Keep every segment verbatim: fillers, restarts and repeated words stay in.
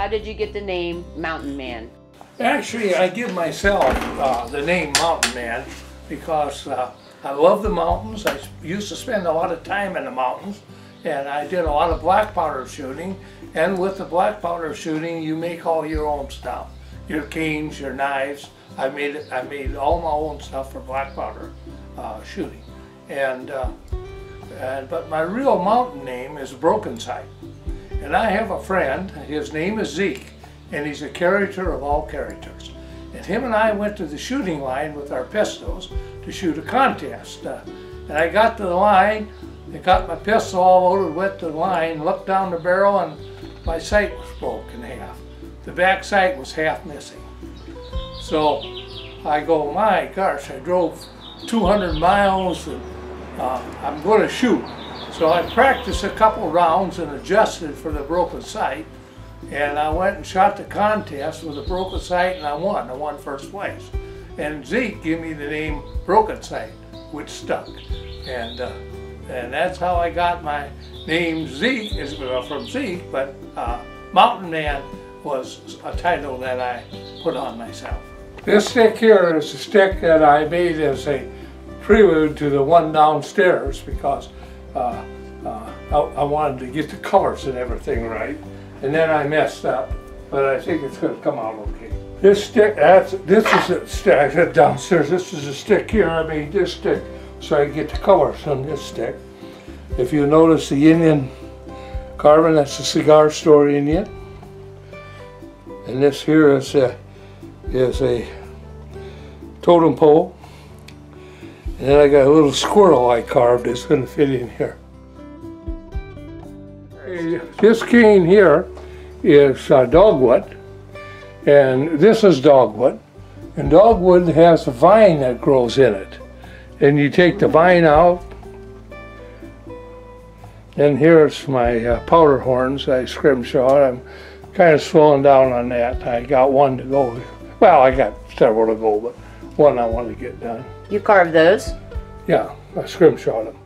How did you get the name Mountain Man? Actually, I give myself uh, the name Mountain Man because uh, I love the mountains. I used to spend a lot of time in the mountains, and I did a lot of black powder shooting. And with the black powder shooting, you make all your own stuff. Your canes, your knives. I made, I made all my own stuff for black powder uh, shooting. And, uh, and but my real mountain name is Broken Sight. And I have a friend, his name is Zeke, and he's a character of all characters. And him and I went to the shooting line with our pistols to shoot a contest. Uh, and I got to the line, I got my pistol all loaded, went to the line, looked down the barrel, and my sight was broken in half. The back sight was half missing. So I go, my gosh, I drove two hundred miles, and uh, I'm going to shoot. So I practiced a couple rounds and adjusted for the broken sight, and I went and shot the contest with a broken sight, and I won. I won first place. And Zeke gave me the name Broken Sight, which stuck. And uh, and that's how I got my name Zeke, is well, from Zeke, but uh, Mountain Man was a title that I put on myself. This stick here is a stick that I made as a prelude to the one downstairs because uh, uh, I, I wanted to get the colors and everything right. And then I messed up, but I think it's going to come out okay. This stick, that's, this is a stick, I said downstairs, this is a stick here, I made this stick so I get the colors from this stick. If you notice the Indian carving, that's a cigar store Indian. And this here is a, is a totem pole. And then I got a little squirrel I carved that's going to fit in here. This cane here is uh, dogwood, and this is dogwood, and dogwood has a vine that grows in it, and you take the vine out, and here's my uh, powder horns I scrimshawed. I'm kind of slowing down on that. I got one to go. Well, I got several to go, but one I want to get done. You carved those? Yeah, I scrimshawed them.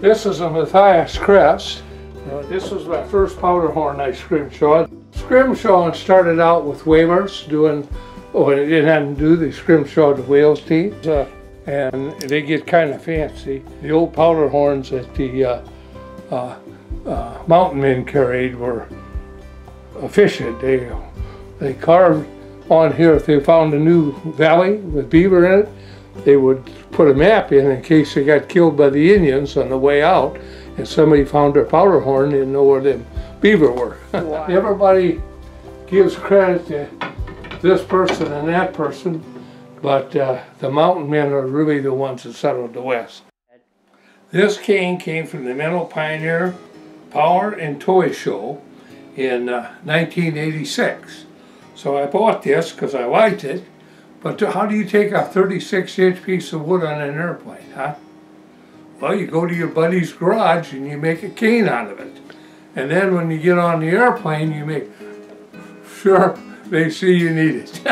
This is a Matthias Crest. Uh, this was my first powder horn I scrimshawed. Scrimshawing started out with whalers, doing, oh, it didn't have to do, they scrimshawed the whale's teeth. Uh, and they get kind of fancy. The old powder horns that the uh, uh, uh, mountain men carried were efficient. They, they carved on here, if they found a new valley with beaver in it, they would put a map in in case they got killed by the Indians on the way out and somebody found their powder horn and didn't know where them beaver were. Wow. Everybody gives credit to this person and that person, but uh, the mountain men are really the ones that settled the West. This cane came from the Mental Pioneer Power and Toy Show in uh, nineteen eighty-six. So I bought this because I liked it. But how do you take a thirty-six inch piece of wood on an airplane, huh? Well, you go to your buddy's garage and you make a cane out of it. And then when you get on the airplane, you make sure they see you need it.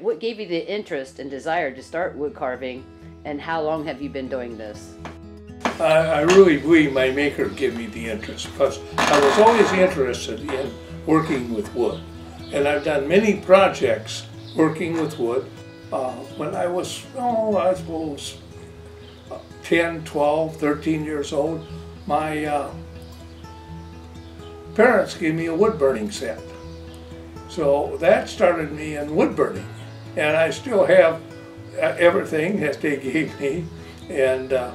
What gave you the interest and desire to start wood carving, and how long have you been doing this? I, I really believe my maker gave me the interest because I was always interested in working with wood. And I've done many projects working with wood. Uh, when I was, oh, I suppose uh, ten, twelve, thirteen years old, my uh, parents gave me a wood burning set. So that started me in wood burning. And I still have everything that they gave me. And uh,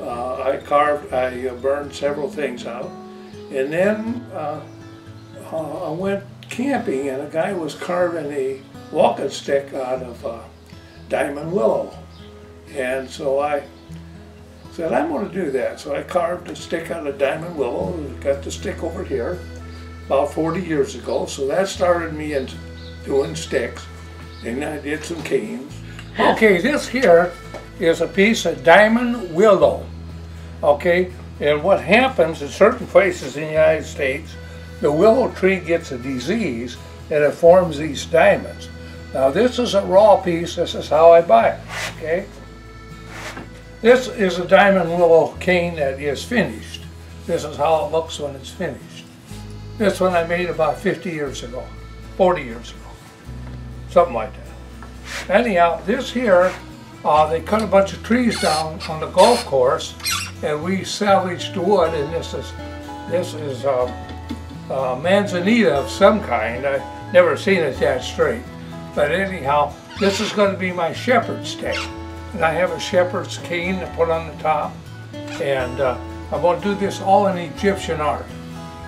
uh, I carved, I burned several things out. And then, uh, Uh, I went camping and a guy was carving a walking stick out of uh, diamond willow. And so I said, I'm going to do that. So I carved a stick out of diamond willow. Got the stick over here about forty years ago. So that started me into doing sticks. And I did some canes. Okay, this here is a piece of diamond willow. Okay, and what happens in certain places in the United States, the willow tree gets a disease and it forms these diamonds. Now this is a raw piece, this is how I buy it, okay? This is a diamond willow cane that is finished. This is how it looks when it's finished. This one I made about fifty years ago, forty years ago, something like that. Anyhow, this here, uh, they cut a bunch of trees down on the golf course, and we salvaged wood. And this is this is um, uh, manzanita of some kind. I've never seen it that straight. But anyhow, this is going to be my shepherd's stick. And I have a shepherd's cane to put on the top. And uh, I'm going to do this all in Egyptian art.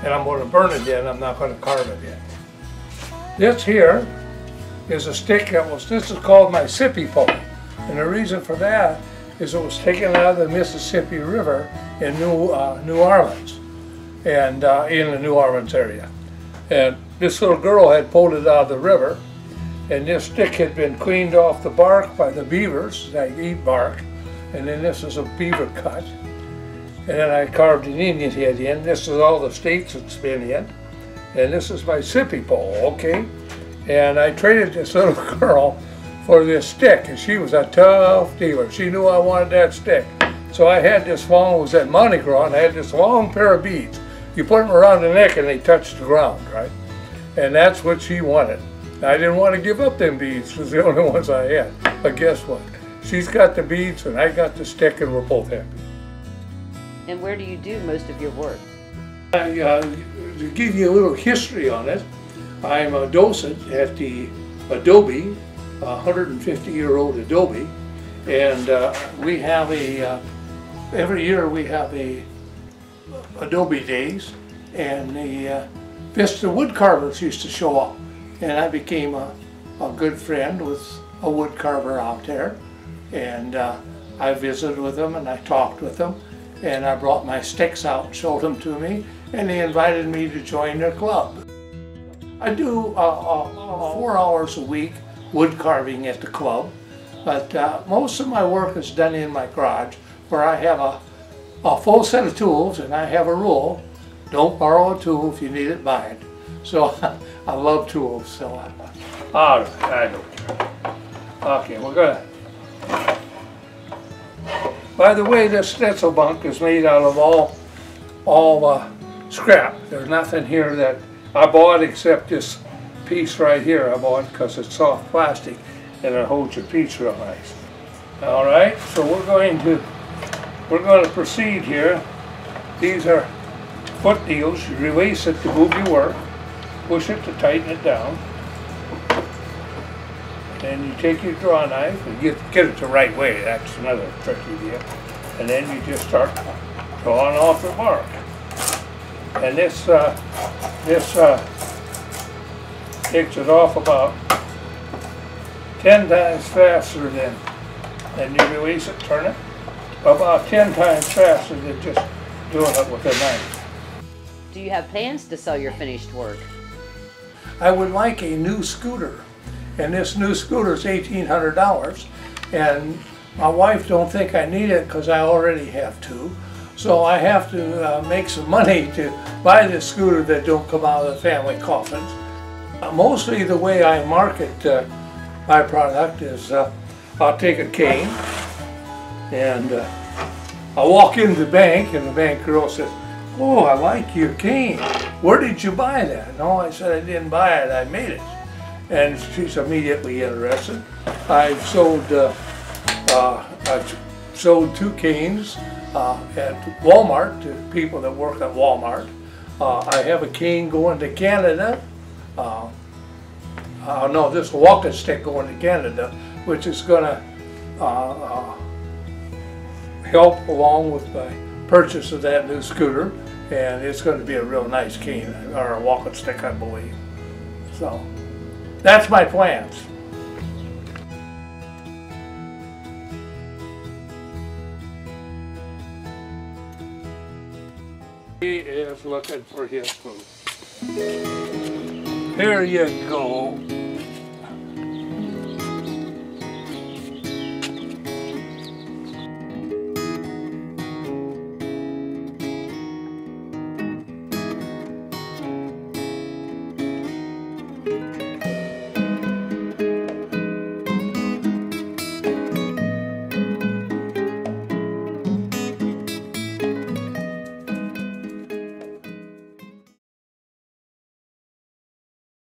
And I'm going to burn it in. I'm not going to carve it in. This here is a stick that was, this is called my sippy pole. And the reason for that is it was taken out of the Mississippi River in New, uh, New Orleans. And uh, in the New Orleans area. And this little girl had pulled it out of the river. And this stick had been cleaned off the bark by the beavers. They eat bark. And then this is a beaver cut. And then I carved an Indian head in. This is all the states it's been in. And this is my sippy pole, okay? And I traded this little girl for this stick. And she was a tough dealer. She knew I wanted that stick. So I had this long, it was at Monte Gras, and I had this long pair of beads. You put them around the neck and they touched the ground, right? And that's what she wanted. I didn't want to give up them beads, because the only ones I had. But guess what? She's got the beads and I got the stick, and we're both happy. And where do you do most of your work? I, uh, to give you a little history on it, I'm a docent at the Adobe, one hundred fifty year old Adobe, and uh, we have a, uh, every year we have a Adobe Days, and the uh, Vista Wood Carvers used to show up. And I became a, a good friend with a wood carver out there, and uh, I visited with them and I talked with them, and I brought my sticks out and showed them to me, and they invited me to join their club. I do uh, uh, four hours a week wood carving at the club, but uh, most of my work is done in my garage, where I have a, a full set of tools, and I have a rule: don't borrow a tool, if you need it, buy it. So I love tools, so I all right, I know. Okay, we're gonna. By the way, this Schnitzelbank is made out of all all uh, scrap. There's nothing here that I bought except this piece right here. I bought because it's soft plastic and it holds your piece real nice. All right, so we're going to we're going to proceed here. These are foot deals. You release it to move your work. Push it to tighten it down. Then you take your draw knife and get, get it the right way. That's another tricky deal. And then you just start drawing off the bark. And this uh, this uh, takes it off about ten times faster than. And you release it, turn it about ten times faster than just doing it with a knife. Do you have plans to sell your finished work? I would like a new scooter, and this new scooter is eighteen hundred dollars, and my wife don't think I need it because I already have two, so I have to uh, make some money to buy this scooter that don't come out of the family coffins. Uh, mostly the way I market uh, my product is uh, I'll take a cane and uh, I'll walk into the bank, and the bank girl says, "Oh, I like your cane. Where did you buy that?" No, I said, "I didn't buy it, I made it." And she's immediately interested. I've sold, uh, uh, I've sold two canes uh, at Walmart to people that work at Walmart. Uh, I have a cane going to Canada. Uh, uh, no, this walking stick going to Canada, which is going to uh, uh, help along with my purchase of that new scooter, and it's going to be a real nice cane, or a walking stick, I believe. So that's my plans. He is looking for his food. Here you go.